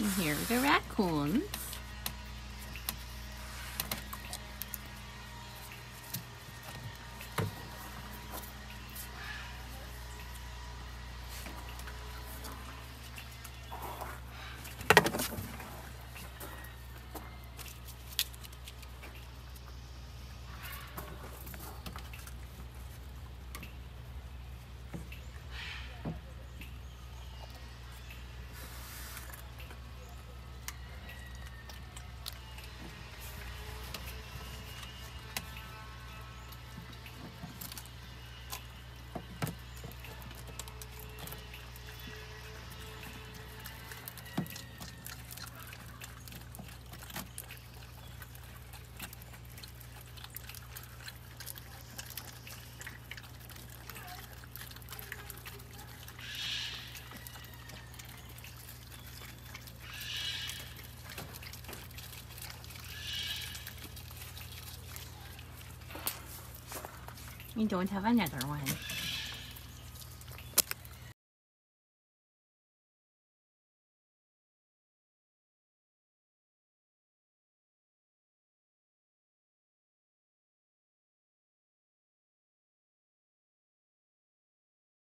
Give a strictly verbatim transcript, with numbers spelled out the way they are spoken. And here are the raccoons. You don't have another one.